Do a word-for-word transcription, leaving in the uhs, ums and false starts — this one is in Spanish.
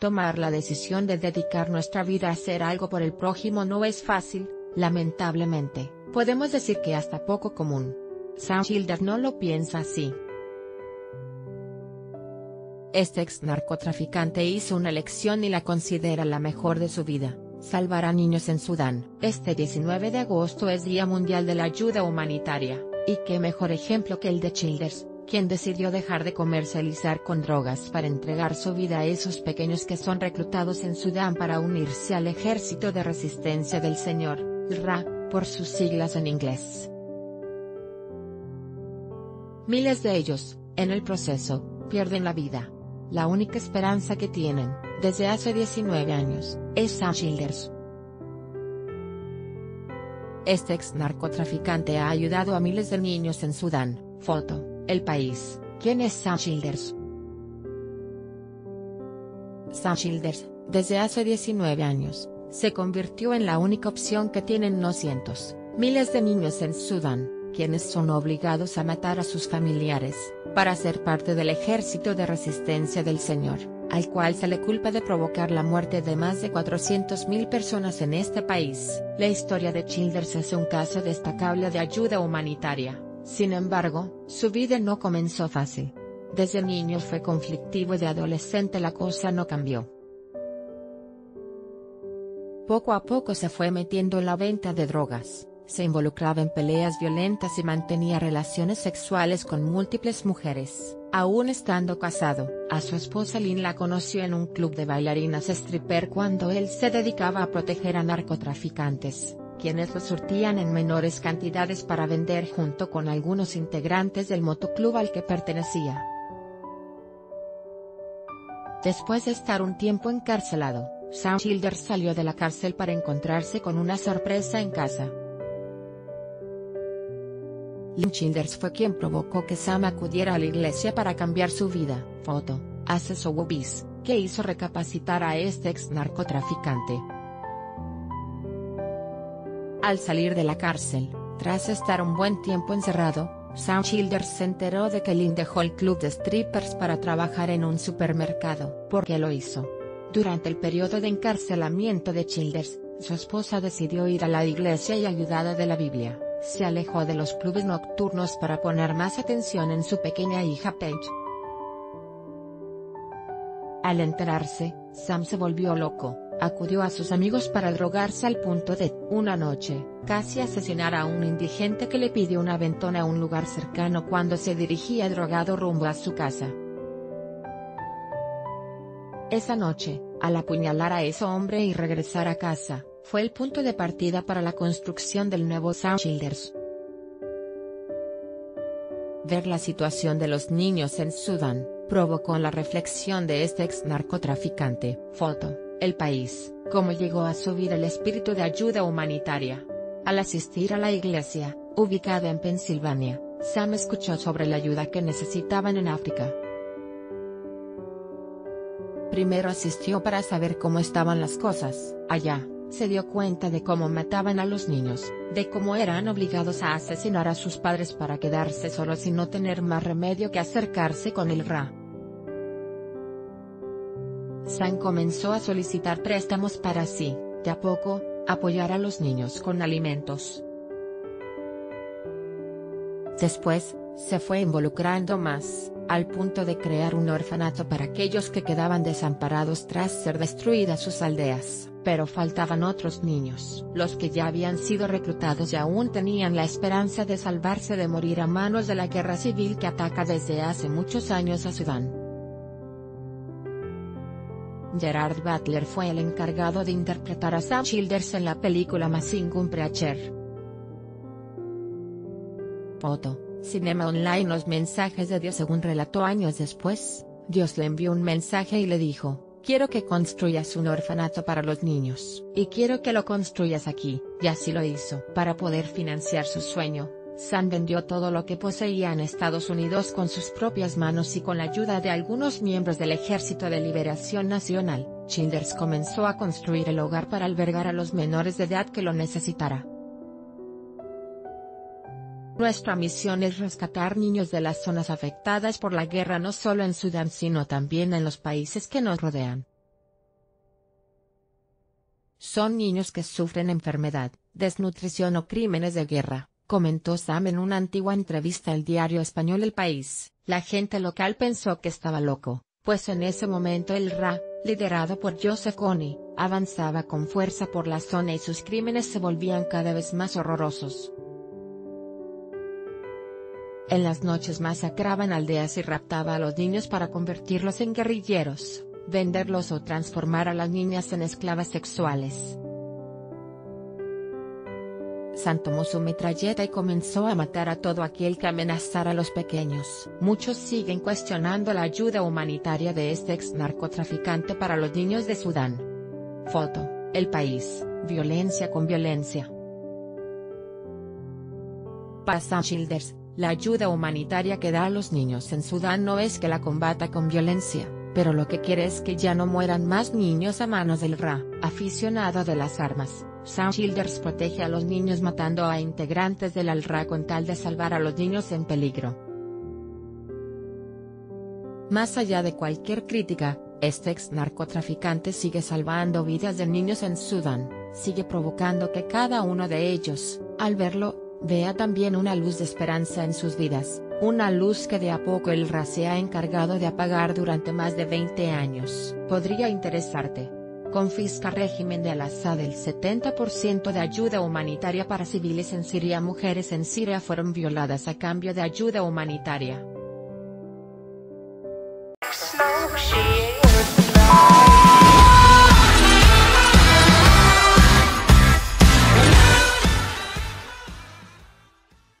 Tomar la decisión de dedicar nuestra vida a hacer algo por el prójimo no es fácil, lamentablemente, podemos decir que hasta poco común. Sam Childers no lo piensa así. Este ex narcotraficante hizo una elección y la considera la mejor de su vida, salvar a niños en Sudán. Este diecinueve de agosto es Día Mundial de la Ayuda Humanitaria, y qué mejor ejemplo que el de Childers, quien decidió dejar de comercializar con drogas para entregar su vida a esos pequeños que son reclutados en Sudán para unirse al Ejército de Resistencia del Señor, L R A, por sus siglas en inglés. Miles de ellos, en el proceso, pierden la vida. La única esperanza que tienen, desde hace diecinueve años, es Sam Childers. Este ex narcotraficante ha ayudado a miles de niños en Sudán. Foto, El País. ¿Quién es Sam Childers? Sam Childers, desde hace diecinueve años, se convirtió en la única opción que tienen no cientos, miles de niños en Sudán, quienes son obligados a matar a sus familiares, para ser parte del Ejército de Resistencia del Señor, al cual se le culpa de provocar la muerte de más de cuatrocientas mil personas en este país. La historia de Childers es un caso destacable de ayuda humanitaria, sin embargo, su vida no comenzó fácil. Desde niño fue conflictivo y de adolescente la cosa no cambió. Poco a poco se fue metiendo en la venta de drogas. Se involucraba en peleas violentas y mantenía relaciones sexuales con múltiples mujeres. Aún estando casado, a su esposa Lynn la conoció en un club de bailarinas stripper cuando él se dedicaba a proteger a narcotraficantes, quienes lo surtían en menores cantidades para vender junto con algunos integrantes del motoclub al que pertenecía. Después de estar un tiempo encarcelado, Sam Childers salió de la cárcel para encontrarse con una sorpresa en casa. Lynn Childers fue quien provocó que Sam acudiera a la iglesia para cambiar su vida. Foto, Aseso Wobis, que hizo recapacitar a este ex narcotraficante. Al salir de la cárcel, tras estar un buen tiempo encerrado, Sam Childers se enteró de que Lynn dejó el club de strippers para trabajar en un supermercado. ¿Por qué lo hizo? Durante el periodo de encarcelamiento de Childers, su esposa decidió ir a la iglesia y, ayudada de la Biblia, se alejó de los clubes nocturnos para poner más atención en su pequeña hija Paige. Al enterarse, Sam se volvió loco, acudió a sus amigos para drogarse al punto de, una noche, casi asesinar a un indigente que le pidió una aventona a un lugar cercano cuando se dirigía drogado rumbo a su casa. Esa noche, al apuñalar a ese hombre y regresar a casa, fue el punto de partida para la construcción del nuevo Sam Childers. Ver la situación de los niños en Sudán, provocó la reflexión de este ex narcotraficante. Foto, El País. Cómo llegó a su vida el espíritu de ayuda humanitaria. Al asistir a la iglesia, ubicada en Pensilvania, Sam escuchó sobre la ayuda que necesitaban en África. Primero asistió para saber cómo estaban las cosas allá. Se dio cuenta de cómo mataban a los niños, de cómo eran obligados a asesinar a sus padres para quedarse solos y no tener más remedio que acercarse con el L R A. Sam comenzó a solicitar préstamos para así, de a poco, apoyar a los niños con alimentos. Después, se fue involucrando más, al punto de crear un orfanato para aquellos que quedaban desamparados tras ser destruidas sus aldeas. Pero faltaban otros niños, los que ya habían sido reclutados y aún tenían la esperanza de salvarse de morir a manos de la guerra civil que ataca desde hace muchos años a Sudán. Gerard Butler fue el encargado de interpretar a Sam Childers en la película Machine Gun Preacher. Foto, Cinema Online. Los mensajes de Dios. Según relató años después, Dios le envió un mensaje y le dijo: quiero que construyas un orfanato para los niños, y quiero que lo construyas aquí, y así lo hizo. Para poder financiar su sueño, Sam vendió todo lo que poseía en Estados Unidos con sus propias manos y con la ayuda de algunos miembros del Ejército de Liberación Nacional. Childers comenzó a construir el hogar para albergar a los menores de edad que lo necesitara. Nuestra misión es rescatar niños de las zonas afectadas por la guerra, no solo en Sudán sino también en los países que nos rodean. Son niños que sufren enfermedad, desnutrición o crímenes de guerra, comentó Sam en una antigua entrevista al diario español El País. La gente local pensó que estaba loco, pues en ese momento el L R A, liderado por Joseph Kony, avanzaba con fuerza por la zona y sus crímenes se volvían cada vez más horrorosos. En las noches masacraban aldeas y raptaba a los niños para convertirlos en guerrilleros, venderlos o transformar a las niñas en esclavas sexuales. Sam tomó su metralleta y comenzó a matar a todo aquel que amenazara a los pequeños. Muchos siguen cuestionando la ayuda humanitaria de este ex narcotraficante para los niños de Sudán. Foto, El País, violencia con violencia. Para Sam Childers, la ayuda humanitaria que da a los niños en Sudán no es que la combata con violencia, pero lo que quiere es que ya no mueran más niños a manos del L R A. Aficionado de las armas, Sam Childers protege a los niños matando a integrantes del L R A con tal de salvar a los niños en peligro. Más allá de cualquier crítica, este ex narcotraficante sigue salvando vidas de niños en Sudán, sigue provocando que cada uno de ellos, al verlo, vea también una luz de esperanza en sus vidas, una luz que de a poco el L R A se ha encargado de apagar durante más de veinte años. Podría interesarte. Confisca régimen de Al-Assad el setenta por ciento de ayuda humanitaria para civiles en Siria. Mujeres en Siria fueron violadas a cambio de ayuda humanitaria.